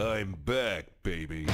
I'm back, baby.